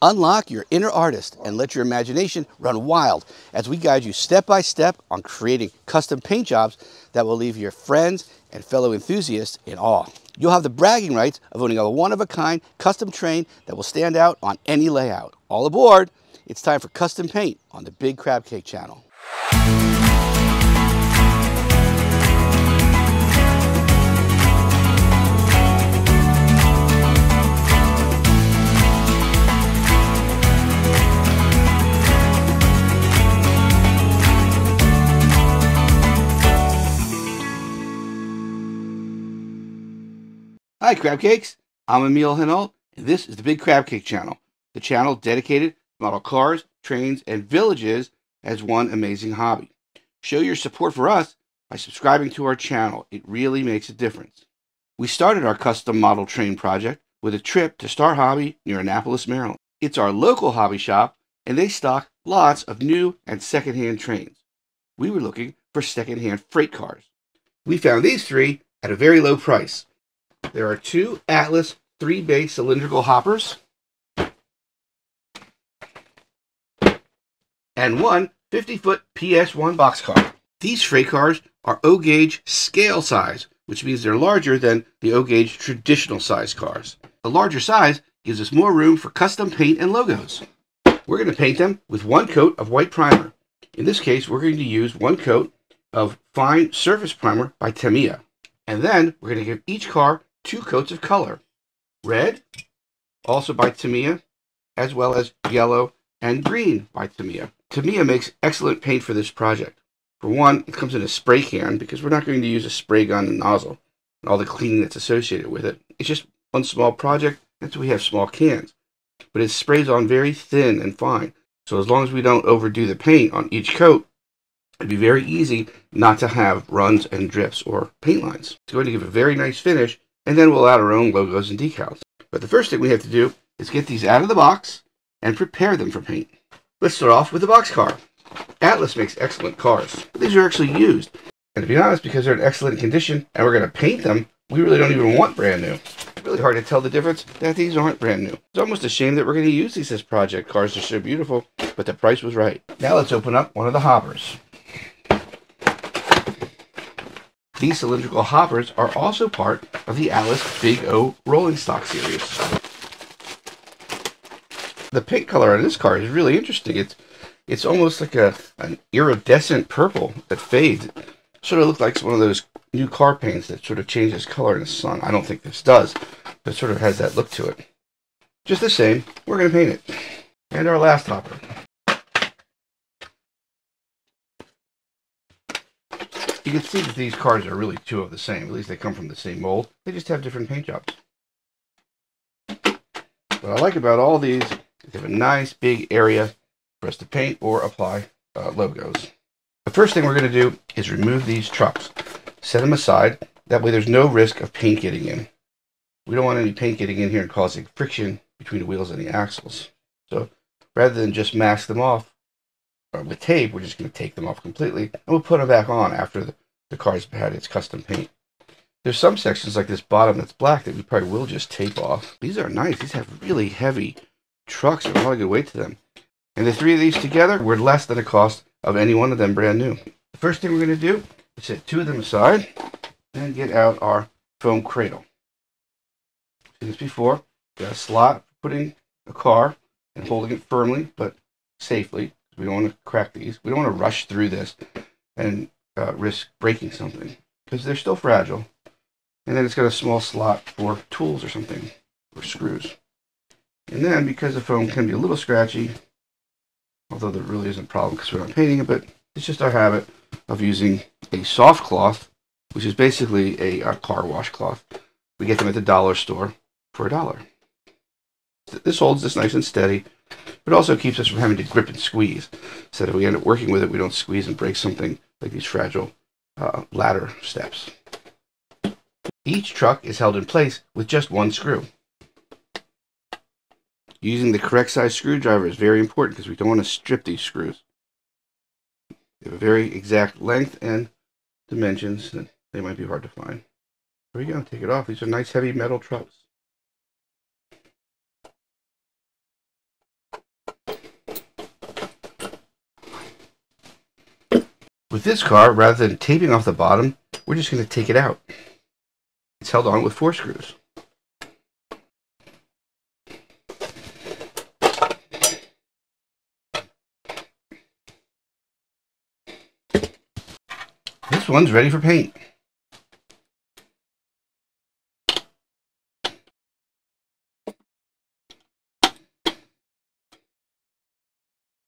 Unlock your inner artist and let your imagination run wild as we guide you step by step on creating custom paint jobs that will leave your friends and fellow enthusiasts in awe. You'll have the bragging rights of owning a one-of-a-kind custom train that will stand out on any layout. All aboard, it's time for custom paint on the Big Crab Cake Channel. Hi Crab Cakes, I'm Emil Henault, and this is the Big Crab Cake Channel, the channel dedicated to model cars, trains, and villages as one amazing hobby. Show your support for us by subscribing to our channel. It really makes a difference. We started our custom model train project with a trip to Star Hobby near Annapolis, Maryland. It's our local hobby shop, and they stock lots of new and secondhand trains. We were looking for secondhand freight cars. We found these three at a very low price. There are two Atlas 3-bay cylindrical hoppers and one 50-foot PS1 boxcar. These freight cars are O gauge scale size, which means they're larger than the O gauge traditional size cars. The larger size gives us more room for custom paint and logos. We're going to paint them with one coat of white primer. In this case, we're going to use one coat of fine surface primer by Tamiya. And then we're going to give each car two coats of color. Red, also by Tamiya, as well as yellow and green by Tamiya. Tamiya makes excellent paint for this project. For one, it comes in a spray can because we're not going to use a spray gun and nozzle and all the cleaning that's associated with it. It's just one small project, that's why we have small cans. But it sprays on very thin and fine. So as long as we don't overdo the paint on each coat, it'd be very easy not to have runs and drips or paint lines. It's going to give a very nice finish, and then we'll add our own logos and decals. But the first thing we have to do is get these out of the box and prepare them for paint. Let's start off with the boxcar. Atlas makes excellent cars. These are actually used. And to be honest, because they're in excellent condition and we're going to paint them, we really don't even want brand new. It's really hard to tell the difference that these aren't brand new. It's almost a shame that we're going to use these as project cars. They're so beautiful, but the price was right. Now let's open up one of the hoppers. These cylindrical hoppers are also part of the Atlas Big O rolling stock series. The paint color on this car is really interesting. It's almost like an iridescent purple that fades. Sort of looks like one of those new car paints that sort of changes color in the sun. I don't think this does, but it sort of has that look to it. Just the same, we're going to paint it. And our last hopper. You can see that these cars are really two of the same. At least they come from the same mold. They just have different paint jobs. What I like about all these is they have a nice big area for us to paint or apply logos. The first thing we're going to do is remove these trucks. Set them aside. That way there's no risk of paint getting in. We don't want any paint getting in here and causing friction between the wheels and the axles. So rather than just mask them off with tape, we're just going to take them off completely, and we'll put them back on after the car's had its custom paint. There's some sections like this bottom that's black that we probably will just tape off. These are nice. These have really heavy trucks with a lot of good weight to them. And the three of these together were less than the cost of any one of them brand new. The first thing we're going to do is set two of them aside and get out our foam cradle. I've seen this before. Got a slot for putting a car and holding it firmly but safely. We don't want to crack these. We don't want to rush through this and risk breaking something because they're still fragile. And then it's got a small slot for tools or something, or screws. And then because the foam can be a little scratchy, although that really isn't a problem because we're not painting it, but it's just our habit of using a soft cloth, which is basically a car wash cloth. We get them at the dollar store for $1. This holds this nice and steady. It also keeps us from having to grip and squeeze, so that if we end up working with it, we don't squeeze and break something like these fragile ladder steps. Each truck is held in place with just one screw. Using the correct size screwdriver is very important because we don't want to strip these screws. They have a very exact length and dimensions that they might be hard to find. There we go, take it off. These are nice heavy metal trucks. With this car, rather than taping off the bottom, we're just going to take it out. It's held on with 4 screws. This one's ready for paint.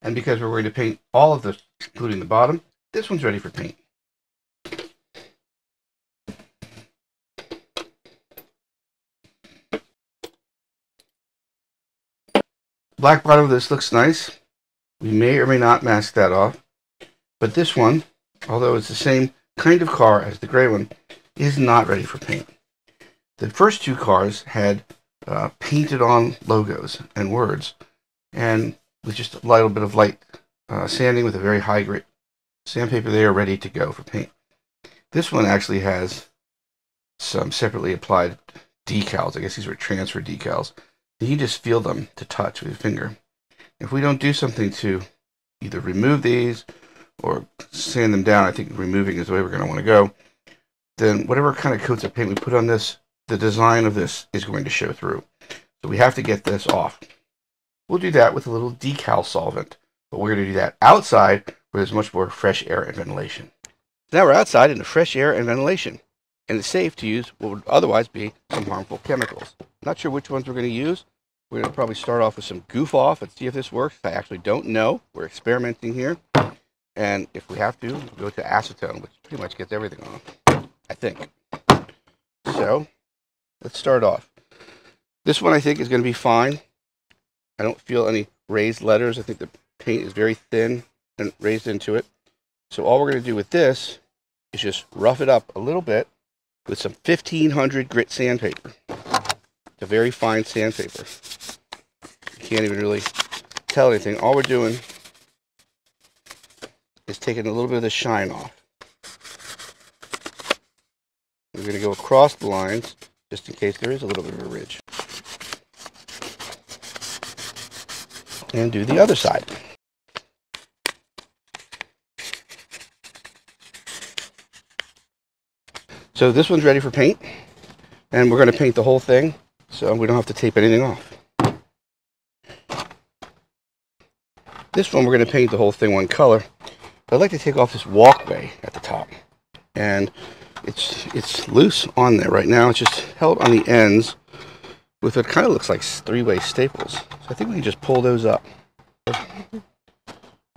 And because we're going to paint all of this, including the bottom, this one's ready for paint. Black bottom of this looks nice. We may or may not mask that off. But this one, although it's the same kind of car as the gray one, is not ready for paint. The first 2 cars had painted on logos and words, and with just a little bit of light sanding with a very high grade sandpaper, they are ready to go for paint. This one actually has some separately applied decals. I guess these were transfer decals. You just feel them to touch with your finger. If we don't do something to either remove these or sand them down, I think removing is the way we're going to want to go, then whatever kind of coats of paint we put on this, the design of this is going to show through. So we have to get this off. We'll do that with a little decal solvent, but we're going to do that outside where there's much more fresh air and ventilation. Now we're outside in the fresh air and ventilation, and it's safe to use what would otherwise be some harmful chemicals. Not sure which ones we're going to use. We're going to probably start off with some goof off and see if this works. I actually don't know. We're experimenting here. And if we have to, we'll go to acetone, which pretty much gets everything on, I think. So let's start off. This one I think is going to be fine. I don't feel any raised letters. I think the paint is very thin and raised into it. So all we're going to do with this is just rough it up a little bit with some 1500 grit sandpaper. A very fine sandpaper. You can't even really tell anything. All we're doing is taking a little bit of the shine off. We're going to go across the lines just in case there is a little bit of a ridge. And do the other side. So this one's ready for paint, and we're going to paint the whole thing. So we don't have to tape anything off. This one, we're going to paint the whole thing one color. But I'd like to take off this walkway at the top. And it's loose on there right now. It's just held on the ends with what kind of looks like 3-way staples. So I think we can just pull those up.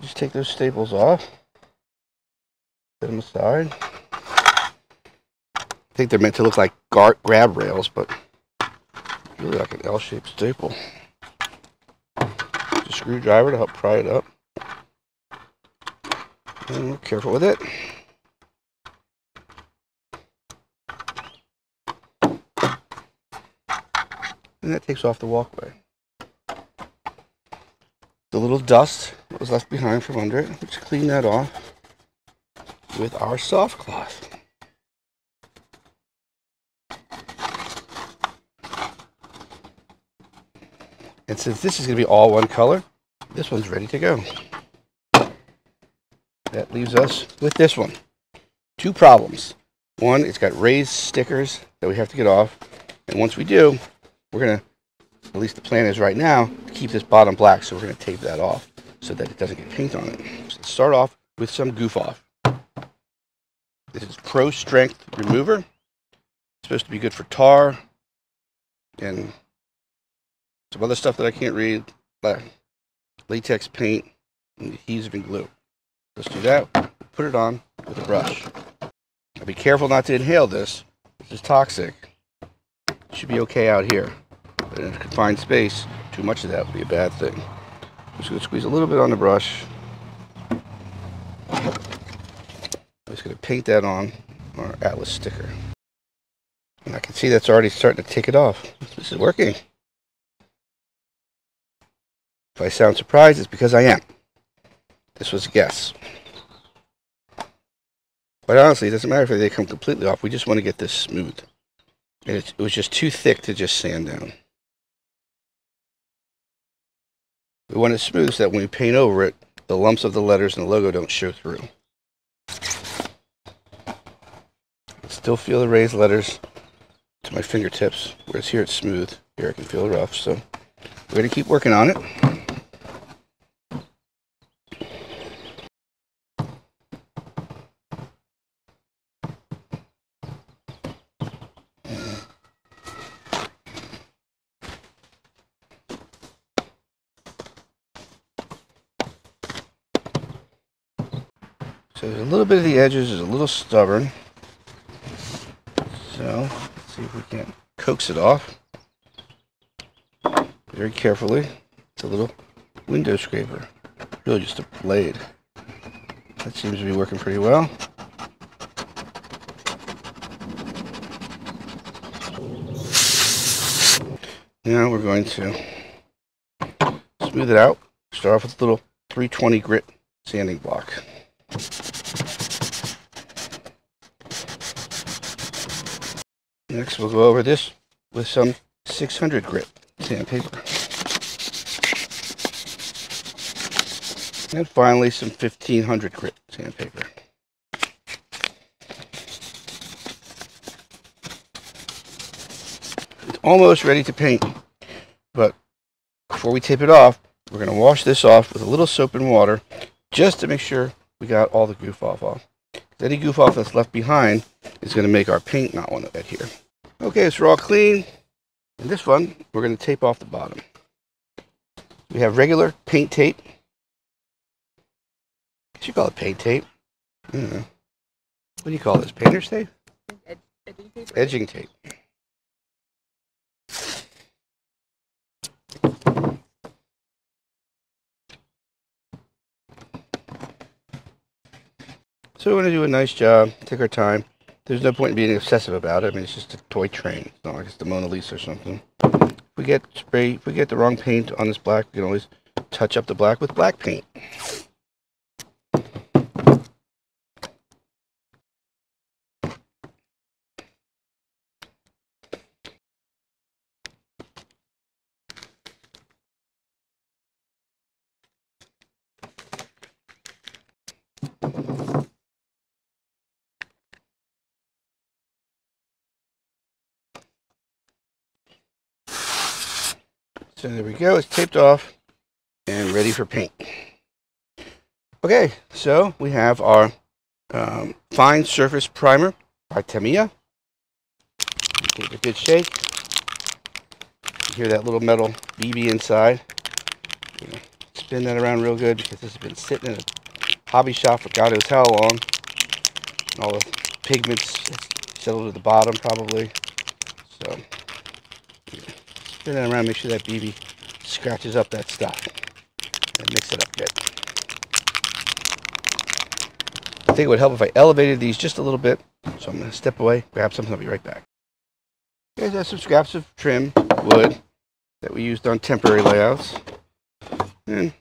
Just take those staples off. Set them aside. I think they're meant to look like grab rails, but really like an L-shaped staple. Just a screwdriver to help pry it up. And we're careful with it. And that takes off the walkway. The little dust that was left behind from under it, let's clean that off with our soft cloth. And since this is going to be all one color, this one's ready to go. That leaves us with this one. 2 problems. One, it's got raised stickers that we have to get off. And once we do, we're going to, at least the plan is right now, to keep this bottom black. So we're going to tape that off so that it doesn't get paint on it. So let's start off with some goof off. This is Pro Strength Remover. It's supposed to be good for tar and some other stuff that I can't read, like latex paint and adhesive and glue. Let's do that. Put it on with a brush. Now be careful not to inhale this. This is toxic. It should be okay out here, but in a confined space, too much of that would be a bad thing. Just going to squeeze a little bit on the brush. I'm just going to paint that on our Atlas sticker. And I can see that's already starting to take it off. This is working. If I sound surprised, it's because I am. This was a guess. But honestly, it doesn't matter if they come completely off. We just want to get this smooth. And it was just too thick to just sand down. We want it smooth so that when we paint over it, the lumps of the letters and the logo don't show through. can still feel the raised letters to my fingertips, whereas here it's smooth. Here I can feel rough, so we're going to keep working on it. So there's a little bit of the edges is a little stubborn, so let's see if we can coax it off very carefully. It's a little window scraper, really just a blade. That seems to be working pretty well. Now we're going to smooth it out. Start off with a little 320 grit sanding block. Next, we'll go over this with some 600 grit sandpaper. And finally, some 1500 grit sandpaper. It's almost ready to paint, but before we tape it off, we're going to wash this off with a little soap and water just to make sure we got all the goof off. Any goof off that's left behind is going to make our paint not want to adhere. Okay, so we're all clean. And this one, we're going to tape off the bottom. We have regular paint tape. I should call it paint tape. I don't know. What do you call this? Painter's tape? Edging tape. So we want to do a nice job, take our time. There's no point in being obsessive about it. I mean, it's just a toy train. It's not like it's the Mona Lisa or something. If we get the wrong paint on this black, we can always touch up the black with black paint. So there we go, it's taped off and ready for paint. Okay, so we have our fine surface primer by Tamiya. Give it a good shake. You hear that little metal BB inside. You know, spin that around real good because this has been sitting in a hobby shop for God knows how long. And all the pigments settled at the bottom probably. So. Turn that around, make sure that BB scratches up that stuff and mix it up a bit. I think it would help if I elevated these just a little bit. So I'm going to step away, grab something, I'll be right back. Here's some scraps of trim wood that we used on temporary layouts. And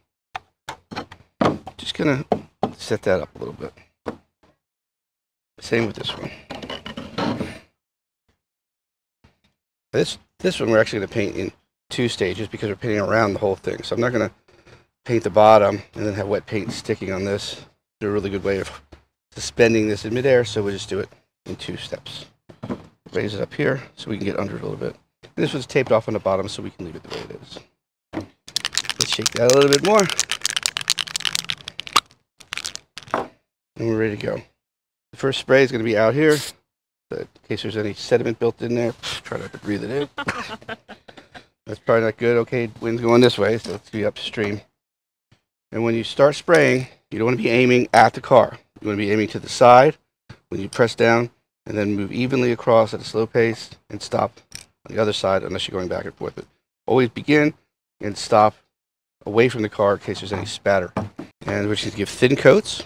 just going to set that up a little bit. Same with this one. This one we're actually going to paint in two stages because we're painting around the whole thing. So I'm not going to paint the bottom and then have wet paint sticking on this. It's a really good way of suspending this in midair, so we'll just do it in two steps. Raise it up here so we can get under it a little bit. And this one's taped off on the bottom so we can leave it the way it is. Let's shake that a little bit more. And we're ready to go. The first spray is going to be out here. But in case there's any sediment built in there, try not to breathe it in. That's probably not good. Okay, wind's going this way, so let's be upstream. And when you start spraying, you don't want to be aiming at the car. You want to be aiming to the side when you press down, and then move evenly across at a slow pace and stop on the other side unless you're going back and forth. But always begin and stop away from the car in case there's any spatter. And we're just going to give thin coats.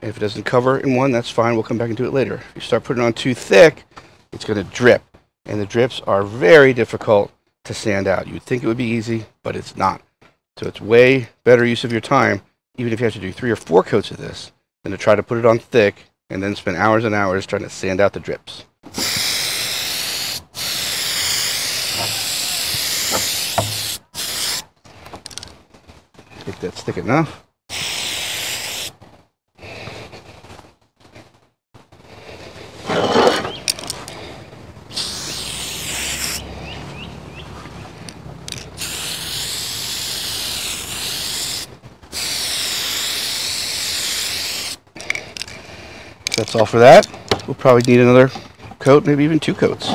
And if it doesn't cover in one, that's fine. We'll come back and do it later. If you start putting it on too thick, it's going to drip. And the drips are very difficult to sand out. You'd think it would be easy, but it's not. So it's way better use of your time, even if you have to do 3 or 4 coats of this, than to try to put it on thick and then spend hours and hours trying to sand out the drips. I think that's thick enough. that's all for that. We'll probably need another coat, maybe even two coats.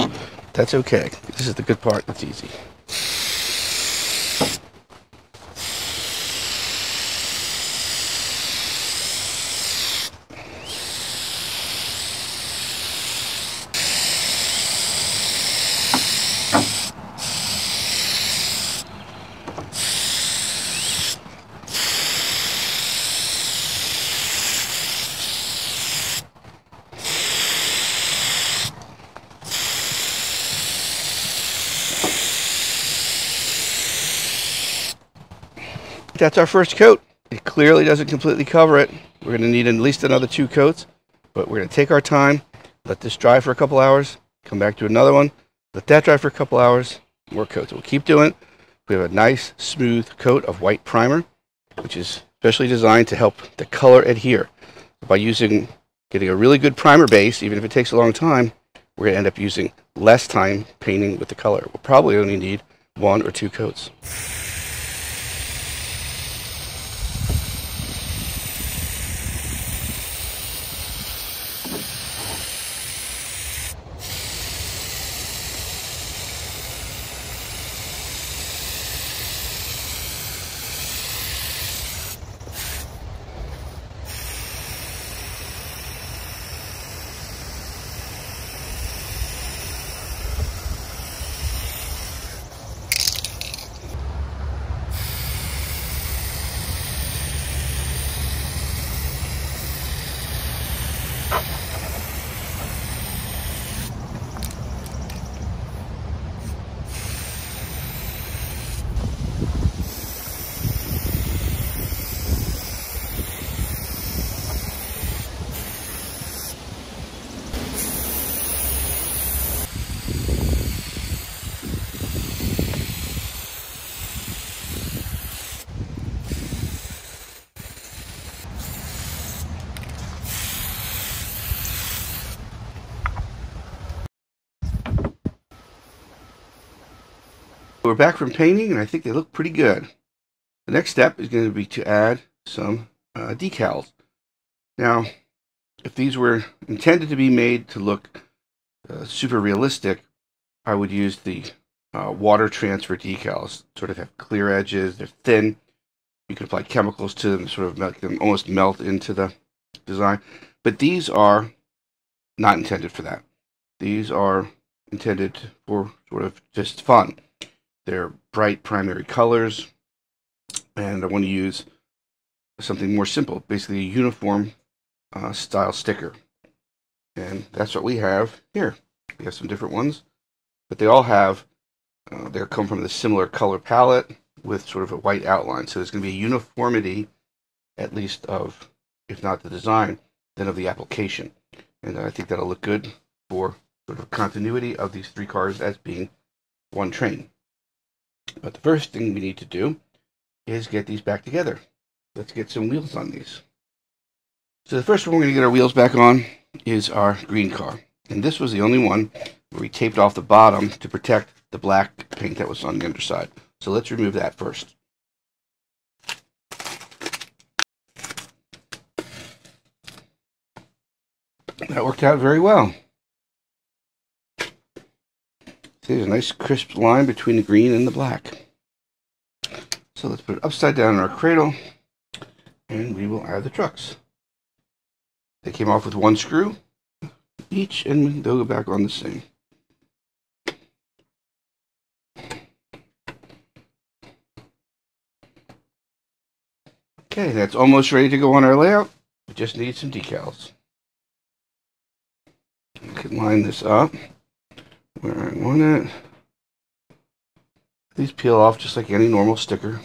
That's okay. This is the good part. It's easy. That's our first coat. It clearly doesn't completely cover it. We're going to need at least another two coats, but we're going to take our time, let this dry for a couple hours, come back to another one, let that dry for a couple hours, more coats. We'll keep doing it. We have a nice smooth coat of white primer, which is specially designed to help the color adhere. By getting a really good primer base, even if it takes a long time, we're going to end up using less time painting with the color. We'll probably only need one or two coats. We're back from painting, and I think they look pretty good. The next step is going to be to add some decals. Now, if these were intended to be made to look super realistic, I would use the water transfer decals. Sort of have clear edges, they're thin. You can apply chemicals to them, sort of make them almost melt into the design. But these are not intended for that. These are intended for sort of just fun. They're bright primary colors, and I want to use something more simple, basically a uniform style sticker. And that's what we have here. We have some different ones, but they all have, they come from the similar color palette with sort of a white outline. So there's going to be a uniformity, at least of, if not the design, then of the application. And I think that'll look good for sort of continuity of these three cars as being one train. But the first thing we need to do is get these back together. Let's get some wheels on these. So the first one we're going to get our wheels back on is our green car. And this was the only one where we taped off the bottom to protect the black paint that was on the underside. So let's remove that first. That worked out very well. There's a nice crisp line between the green and the black. So let's put it upside down in our cradle, and we will add the trucks. They came off with one screw each, and they'll go back on the same. Okay, that's almost ready to go on our layout. We just need some decals. We can line this up where I want it. These peel off just like any normal sticker.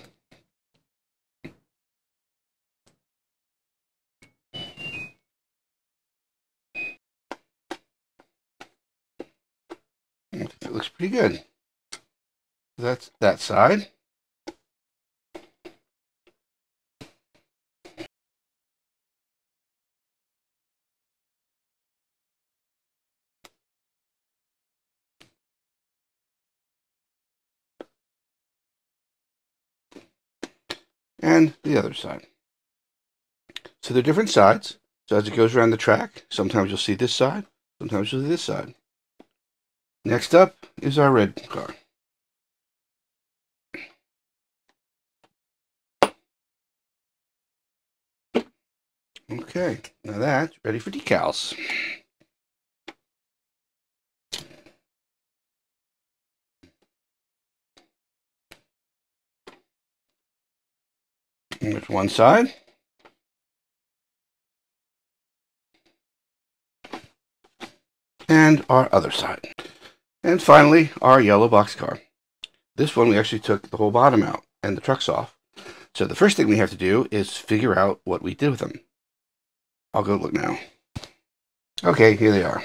I think it looks pretty good. That's that side. And the other side. So they're different sides, So as it goes around the track, sometimes you'll see this side, sometimes you'll see this side. Next up is our red car. Okay, now that's ready for decals. And there's one side. And our other side. And finally, our yellow box car. This one we actually took the whole bottom out and the trucks off. So the first thing we have to do is figure out what we did with them. I'll go look now. Okay, here they are.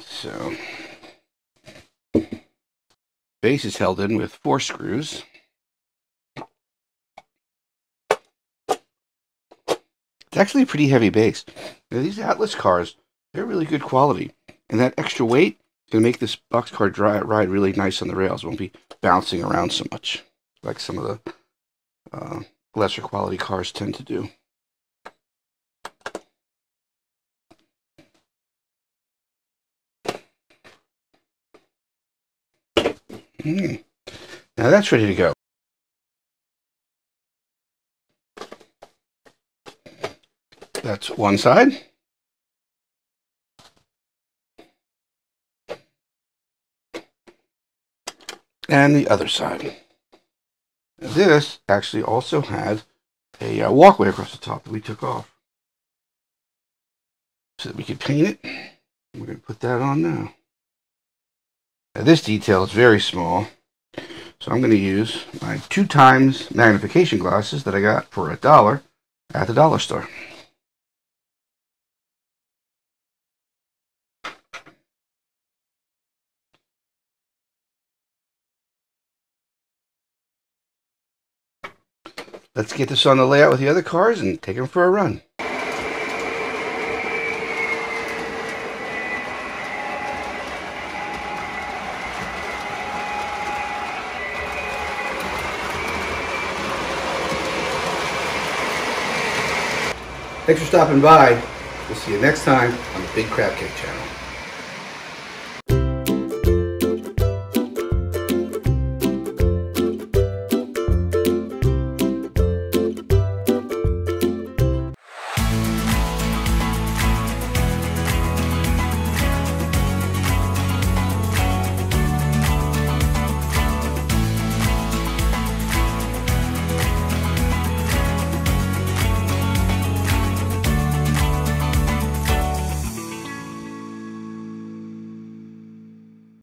So, base is held in with 4 screws. It's actually a pretty heavy base. Now, these Atlas cars, they're really good quality. And that extra weight is going to make this boxcar ride really nice on the rails. It won't be bouncing around so much, like some of the lesser quality cars tend to do. Now that's ready to go. That's one side. And the other side. Now this actually also had a walkway across the top that we took off so that we could paint it. We're going to put that on now. Now this detail is very small, so I'm going to use my 2x magnification glasses that I got for $1 at the dollar store. Let's get this on the layout with the other cars and take them for a run. Thanks for stopping by. We'll see you next time on the Big Crab Cake Channel.